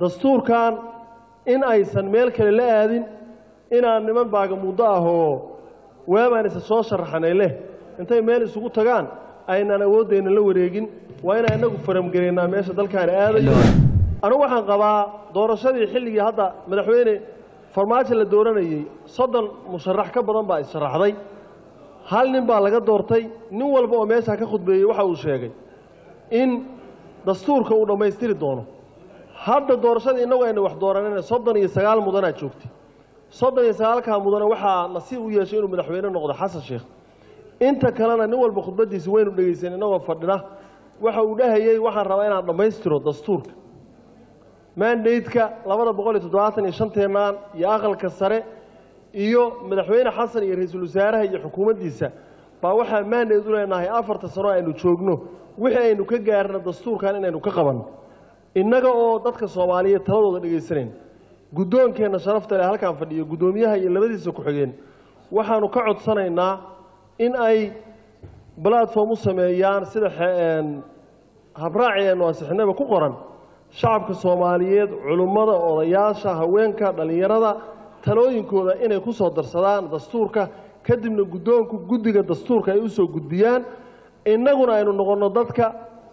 dastuurkan in aysan meel kale la aadin inaan niman baagamuudo ahoo weebaan isa soo sharaxnay leh intay meel isugu tagaan aynaan awoodeyna la wareegin waa inaan inagu faramgaleynaa meesha dalkan aadayo anigu waxaan qabaa doorashadii xilligii hadda madaxweyne farmaajo la dooranayay 3 musharax ka badan baa sharaxday hal nin baa laga doortay nin walba oo meesha ka khudbeeyay waxa uu sheegay in dastuurka uu dhameystiri doono hadda doorashada inagu ayna wax dooranayna 39 mudan ay joogtay 39 ka mudan waxa nasiib u yeeshay inuu madaxweyne noqdo Xasan Sheekh inta kalena nin walba khudbadiisa weyn u dhageysan inagoo fadhina waxa uu dhahayay waxaan rabaa inaan dhameystiro dastuurka mandatka 275 iyo aqalka sare iyo madaxweyne Xasan iyo ra'iisul wasaaraha iyo xukuumaddiisa baa waxa mandate u leenahay 4 sano aynu joogno wixii aynu ka gaarno dastuurkan inaynu ka qabanno inaga oo dadka Soomaaliyeed taladooda dhageysaneen guddoonkeena sharafta leh halkaan fadhiyo gudoomiyaha iyo labadiisa ku xigeen waxaanu ka codsanaynaa in ay platform u sameeyaan sida habraaciyeena oo saxnaba ku qoran shacabka Soomaaliyeed culumada odayaasha haweenka dhalinyarada talooyinkooda inay ku soo darsadaan dastuurka kadibna guddoonku guddiga dastuurka ay u soo gudbiyaan inaguna aynu noqono dadka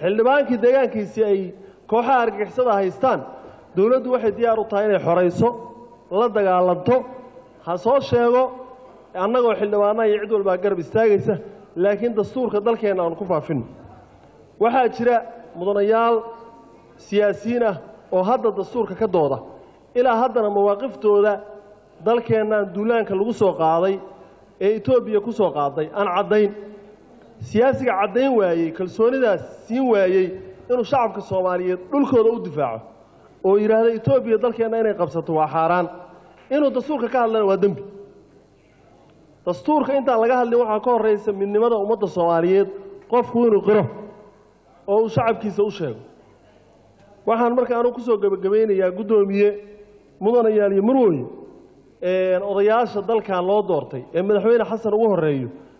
حل بان كدجاجنا كيسي كوحة أرجع حسدها هيستان دولة واحد يارو طاين حريصه لا دجاج لنتو حصل شيءه أنا جو حل وعنا يعدوا الباقر بيستاجسه لكن دستور كده كينا نكفى فين واحد شراء مدنيال سياسينا oo hadda dastuurka ka dooda ila haddana mawaqifooda dalkeena duulaanka lagu soo qaaday ee Itoobiya ku soo qaaday aan cadeyn siyaasiga cadeyn waayay kalsoonidaas siin waayay inuu shacabka Soomaaliyeed dhulkooda u difaaco oo yiraahdo Itoobiya dalkeena inay qabsato waa xaraan inuu dastuurka ka hadlana waa dambi dastuurka inta laga hadlay waxa ka horeeyay midnimada ummadda Soomaaliyeed qofku inuu qiro oo shacabkiisa u sheego waxaan markaa anigu kusoo gabagabeynayaa gudoomiye mudanayaal iyo marwooy odayaasha dalkan loo doortay ee madaxweyne Xasan ugu horeeyo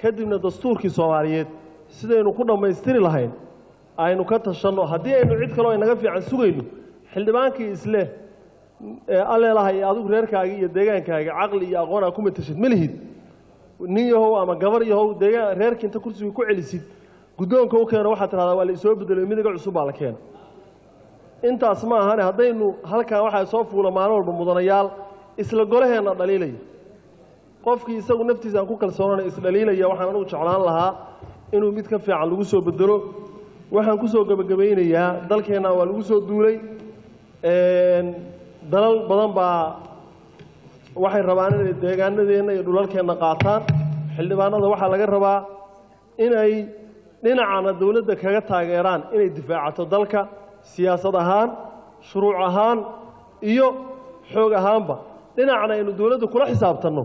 kadibna dastuurkii Soomaaliyeed sidaynu ku dhameystiri lahayn aynu ka tashanno hadii aynu cid kale oo inaga fiican sugayno xildhibaankii isle aleelahay adigu reerkaaga iyo deegaankaaga aqli iyo aqoon ku matashid malihid nin yahow ama gabar yahow deegaan reerkii inta kursiga ku celisid gudoonka u keenay waxa tiraahdaa waa la soo bedelay midiga cusub baa la keenay inta asma ahaan hadaynu halka waxa soo fuula maalmo walba mudanayaal isla goleheena dhaliilay qofkii isagu naftiisa aan ku kalsoonaanay isla dhaliilaya waxaan u jeclaan lahaa inuu mid ka fiican lagu soo bedelo waxaan ku soo gabagabeynayaa dalkeena waa lagu soo duulay dalal badan baa waxay rabaan inay deegaanadeena iyo dhulalkeena qaataan xildhibaanada waxa laga rabaa inay dhinaca dawladda kaga taageeraan inay difaacato dalka سياسة هان شروع هان إيو حوغ هانبا لنعنا إنو دولده كل حساب تنو